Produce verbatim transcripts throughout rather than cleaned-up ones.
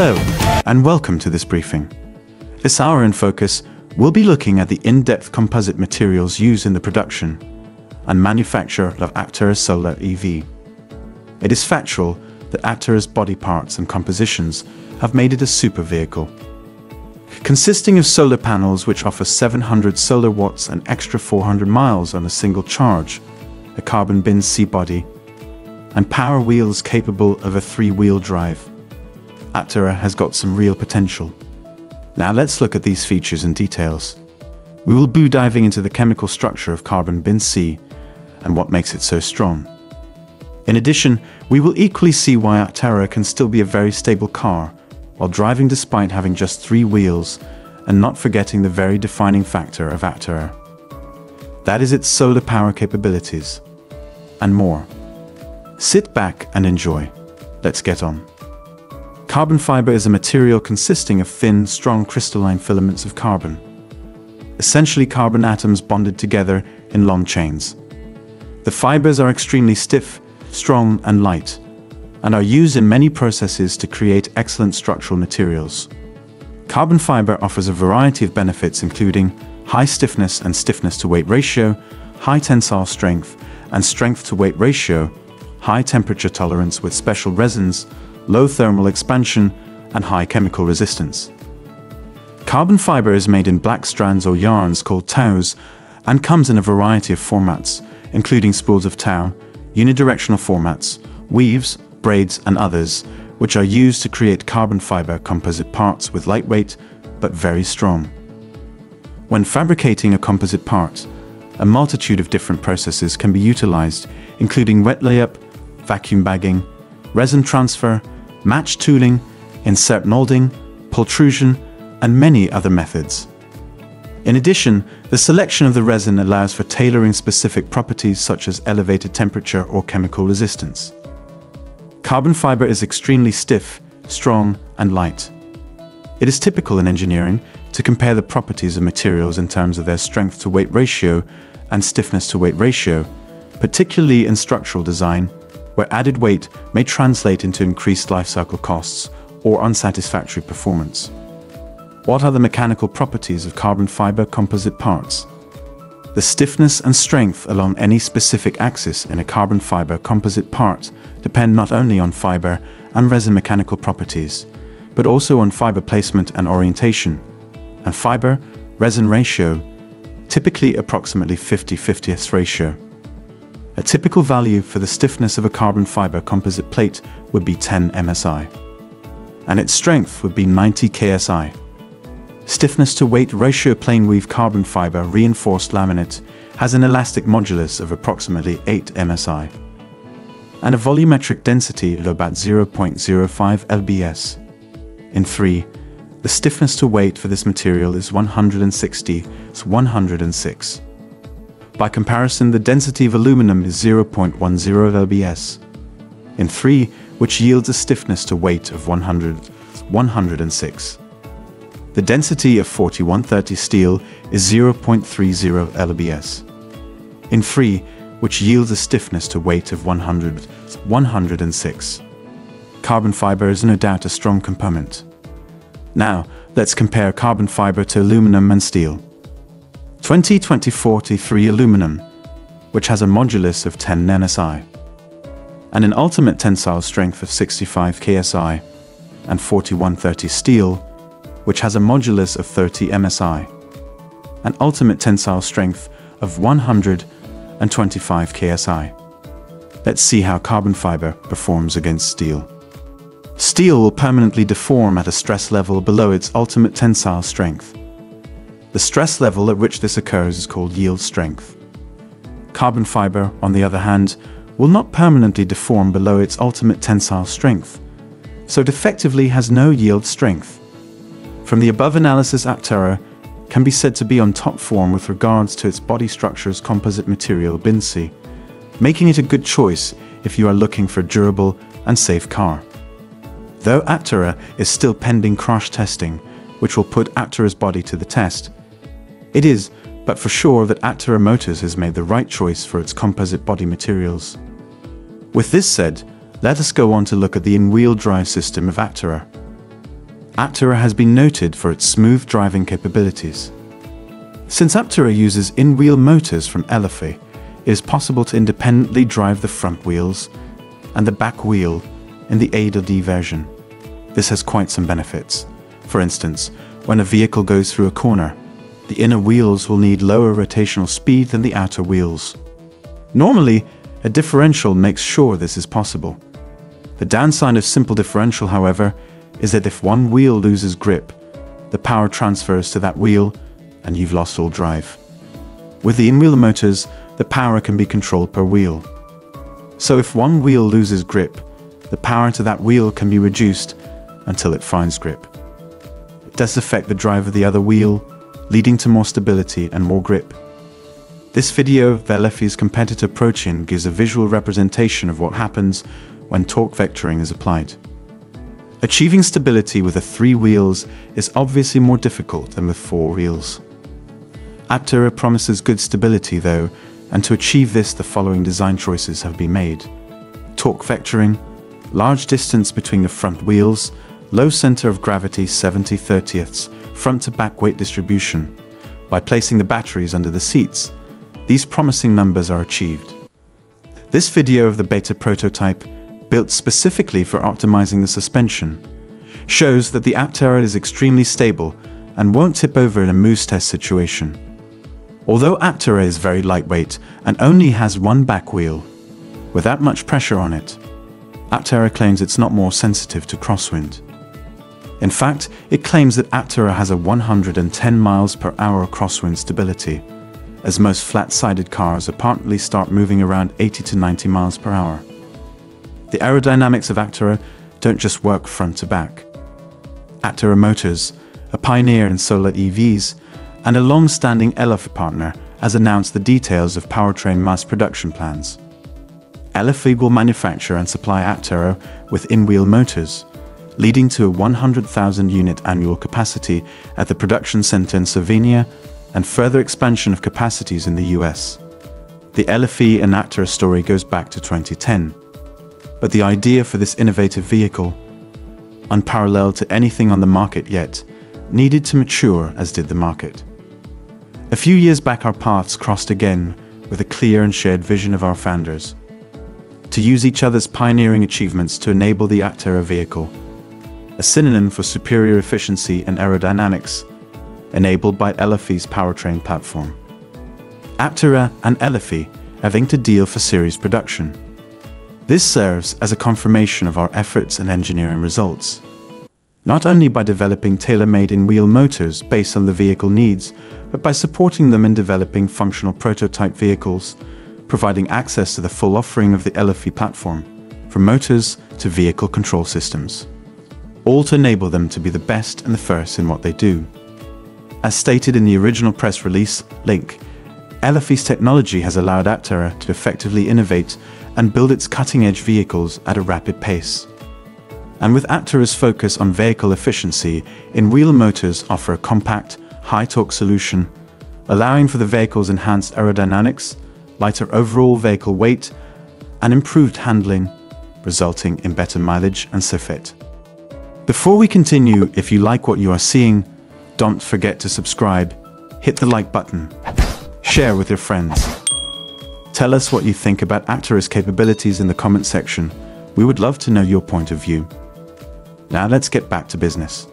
Hello, and welcome to this briefing. This hour in focus, we'll be looking at the in-depth composite materials used in the production and manufacture of Aptera Solar E V. It is factual that Aptera's body parts and compositions have made it a super vehicle. Consisting of solar panels which offer seven hundred solar watts and extra four hundred miles on a single charge, a carbon bin C-body, and power wheels capable of a three-wheel drive, Aptera has got some real potential. Now let's look at these features and details. We will be diving into the chemical structure of carbon bin C and what makes it so strong. In addition, we will equally see why Aptera can still be a very stable car while driving despite having just three wheels, and not forgetting the very defining factor of Aptera. That is its solar power capabilities, and more. Sit back and enjoy. Let's get on. Carbon fiber is a material consisting of thin, strong crystalline filaments of carbon. Essentially carbon atoms bonded together in long chains. The fibers are extremely stiff, strong and light, and are used in many processes to create excellent structural materials. Carbon fiber offers a variety of benefits including high stiffness and stiffness to weight ratio, high tensile strength and strength to weight ratio, high temperature tolerance with special resins, low thermal expansion, and high chemical resistance. Carbon fiber is made in black strands or yarns called taus and comes in a variety of formats, including spools of tau, unidirectional formats, weaves, braids, and others, which are used to create carbon fiber composite parts with lightweight but very strong. When fabricating a composite part, a multitude of different processes can be utilized, including wet layup, vacuum bagging, resin transfer, match tooling, insert molding, pultrusion, and many other methods. In addition, the selection of the resin allows for tailoring specific properties such as elevated temperature or chemical resistance. Carbon fiber is extremely stiff, strong, and light. It is typical in engineering to compare the properties of materials in terms of their strength to weight ratio and stiffness to weight ratio, particularly in structural design, where added weight may translate into increased life cycle costs or unsatisfactory performance. What are the mechanical properties of carbon fiber composite parts? The stiffness and strength along any specific axis in a carbon fiber composite part depend not only on fiber and resin mechanical properties, but also on fiber placement and orientation, and fiber-resin ratio, typically approximately fifty fifty ratio. A typical value for the stiffness of a carbon fiber composite plate would be ten M S I, and its strength would be ninety K S I. Stiffness to weight ratio plane weave carbon fiber reinforced laminate has an elastic modulus of approximately eight M S I, and a volumetric density of about zero point zero five L B S. In three, the stiffness to weight for this material is one hundred sixty to one hundred six. By comparison, the density of aluminum is zero point one zero L B S in three, which yields a stiffness to weight of one hundred to one hundred six. The density of forty-one thirty steel is zero point three zero L B S in three, which yields a stiffness to weight of one hundred to one hundred six. Carbon fiber is no doubt a strong component. Now, let's compare carbon fiber to aluminum and steel. twenty twenty forty-three aluminum, which has a modulus of ten N S I, and an ultimate tensile strength of sixty-five K S I, and forty-one thirty steel, which has a modulus of thirty M S I, an ultimate tensile strength of one hundred twenty-five K S I. Let's see how carbon fiber performs against steel. Steel will permanently deform at a stress level below its ultimate tensile strength. The stress level at which this occurs is called yield strength. Carbon fiber, on the other hand, will not permanently deform below its ultimate tensile strength, so it effectively has no yield strength. From the above analysis, Aptera can be said to be on top form with regards to its body structure's composite material bin C, making it a good choice if you are looking for a durable and safe car. Though Aptera is still pending crash testing, which will put Aptera's body to the test, it is, but for sure, that Aptera Motors has made the right choice for its composite body materials. With this said, let us go on to look at the in-wheel drive system of Aptera. Aptera has been noted for its smooth driving capabilities. Since Aptera uses in-wheel motors from Elaphe, it is possible to independently drive the front wheels and the back wheel in the A D version. This has quite some benefits. For instance, when a vehicle goes through a corner, the inner wheels will need lower rotational speed than the outer wheels. Normally, a differential makes sure this is possible. The downside of simple differential, however, is that if one wheel loses grip, the power transfers to that wheel and you've lost all drive. With the in-wheel motors, the power can be controlled per wheel. So if one wheel loses grip, the power to that wheel can be reduced until it finds grip. It does affect the drive of the other wheel, leading to more stability and more grip. This video of Elaphe's competitor Prochin gives a visual representation of what happens when torque vectoring is applied. Achieving stability with a three wheels is obviously more difficult than with four wheels. Aptera promises good stability though, and to achieve this the following design choices have been made. Torque vectoring, large distance between the front wheels, low center of gravity seventy thirtieths, front to back weight distribution. By placing the batteries under the seats, these promising numbers are achieved. This video of the beta prototype, built specifically for optimizing the suspension, shows that the Aptera is extremely stable and won't tip over in a moose test situation. Although Aptera is very lightweight and only has one back wheel, without much pressure on it, Aptera claims it's not more sensitive to crosswind. In fact, it claims that Aptera has a one hundred ten miles per hour crosswind stability, as most flat-sided cars apparently start moving around eighty to ninety miles per hour. The aerodynamics of Aptera don't just work front to back. Aptera Motors, a pioneer in solar E Vs, and a long-standing E L F partner, has announced the details of powertrain mass production plans. E L F will manufacture and supply Aptera with in-wheel motors, leading to a one hundred thousand unit annual capacity at the production center in Slovenia and further expansion of capacities in the U S. The E L F and Aptera story goes back to twenty ten. But the idea for this innovative vehicle, unparalleled to anything on the market yet, needed to mature as did the market. A few years back our paths crossed again with a clear and shared vision of our founders, to use each other's pioneering achievements to enable the Aptera vehicle, a synonym for superior efficiency and aerodynamics, enabled by Elafe's powertrain platform. Aptera and Elafe have inked a deal for series production. This serves as a confirmation of our efforts and engineering results, not only by developing tailor-made in-wheel motors based on the vehicle needs, but by supporting them in developing functional prototype vehicles, providing access to the full offering of the Elaphe platform, from motors to vehicle control systems, all to enable them to be the best and the first in what they do. As stated in the original press release link, Elaphe's technology has allowed Aptera to effectively innovate and build its cutting-edge vehicles at a rapid pace. And with Aptera's focus on vehicle efficiency, in-wheel motors offer a compact, high-torque solution, allowing for the vehicle's enhanced aerodynamics, lighter overall vehicle weight, and improved handling, resulting in better mileage and C F E T. Before we continue, if you like what you are seeing, don't forget to subscribe, hit the like button, share with your friends. Tell us what you think about Aptera's capabilities in the comment section. We would love to know your point of view. Now let's get back to business.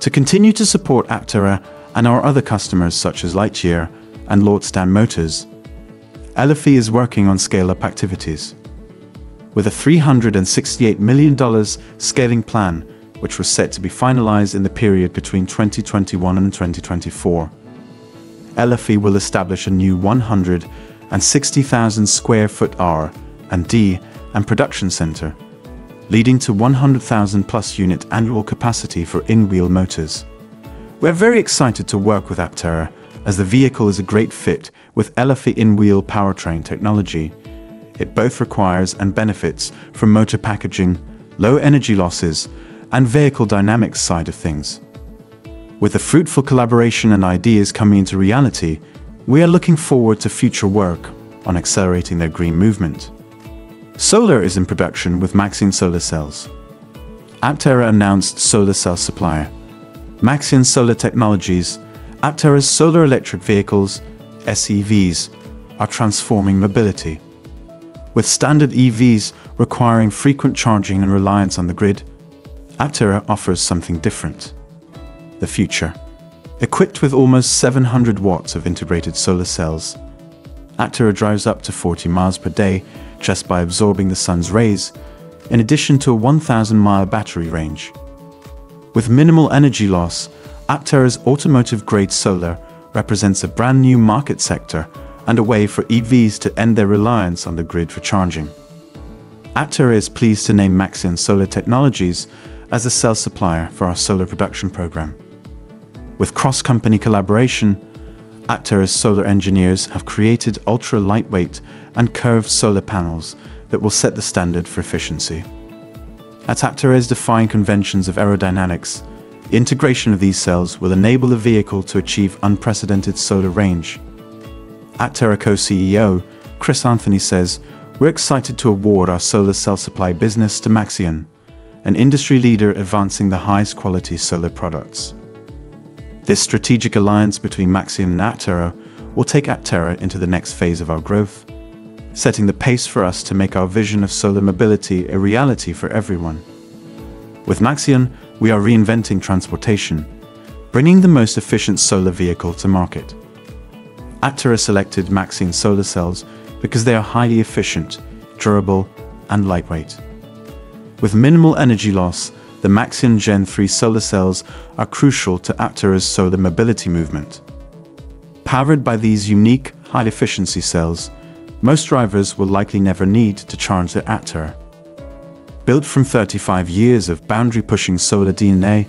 To continue to support Aptera and our other customers such as Lightyear and Lordstown Motors, Elaphe is working on scale-up activities. With a three hundred sixty-eight million dollars scaling plan, which was set to be finalized in the period between twenty twenty-one and twenty twenty-four, Elaphe will establish a new one hundred sixty thousand square foot R and D and production center, leading to one hundred thousand plus unit annual capacity for in-wheel motors. We're very excited to work with Aptera, as the vehicle is a great fit with Elaphe in-wheel powertrain technology. It both requires and benefits from motor packaging, low energy losses, and vehicle dynamics side of things. With the fruitful collaboration and ideas coming into reality, we are looking forward to future work on accelerating their green movement. Solar is in production with Maxeon Solar Cells. Aptera announced solar cell supplier. Maxeon Solar Technologies, Aptera's solar electric vehicles, S E Vs, are transforming mobility. With standard E Vs requiring frequent charging and reliance on the grid, Aptera offers something different. The future. Equipped with almost seven hundred watts of integrated solar cells, Aptera drives up to forty miles per day just by absorbing the sun's rays, in addition to a one thousand mile battery range. With minimal energy loss, Aptera's automotive-grade solar represents a brand new market sector and a way for E Vs to end their reliance on the grid for charging. Aptera is pleased to name Maxeon Solar Technologies as a cell supplier for our solar production program. With cross-company collaboration, Aptera's solar engineers have created ultra-lightweight and curved solar panels that will set the standard for efficiency. At Aptera's defying conventions of aerodynamics, the integration of these cells will enable the vehicle to achieve unprecedented solar range. Aptera co-C E O Chris Anthony says, "We're excited to award our solar cell supply business to Maxeon, an industry leader advancing the highest quality solar products." This strategic alliance between Maxeon and Aptera will take Aptera into the next phase of our growth, setting the pace for us to make our vision of solar mobility a reality for everyone. With Maxeon, we are reinventing transportation, bringing the most efficient solar vehicle to market. Aptera selected Maxeon solar cells because they are highly efficient, durable, and lightweight. With minimal energy loss, the Maxeon Gen three solar cells are crucial to Aptera's solar mobility movement. Powered by these unique, high-efficiency cells, most drivers will likely never need to charge their Aptera. Built from thirty-five years of boundary-pushing solar D N A,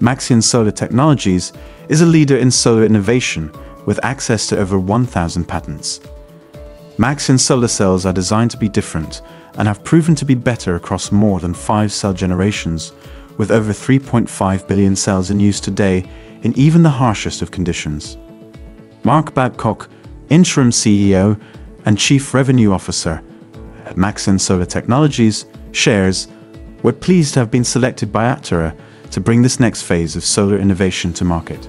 Maxeon Solar Technologies is a leader in solar innovation with access to over one thousand patents. Maxeon solar cells are designed to be different and have proven to be better across more than five cell generations, with over three point five billion cells in use today in even the harshest of conditions. Mark Babcock, Interim C E O and Chief Revenue Officer at Maxeon Solar Technologies, shares, "We're pleased to have been selected by Aptera to bring this next phase of solar innovation to market.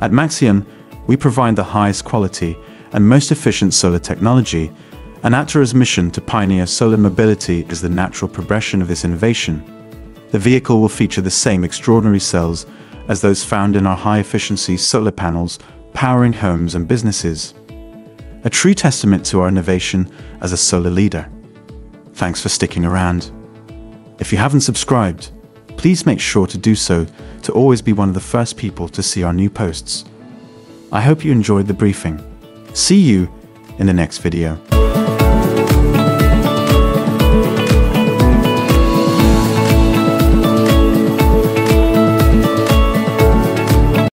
At Maxeon, we provide the highest quality and most efficient solar technology, and Aptera's mission to pioneer solar mobility is the natural progression of this innovation. The vehicle will feature the same extraordinary cells as those found in our high-efficiency solar panels powering homes and businesses. A true testament to our innovation as a solar leader." Thanks for sticking around. If you haven't subscribed, please make sure to do so to always be one of the first people to see our new posts. I hope you enjoyed the briefing. See you in the next video.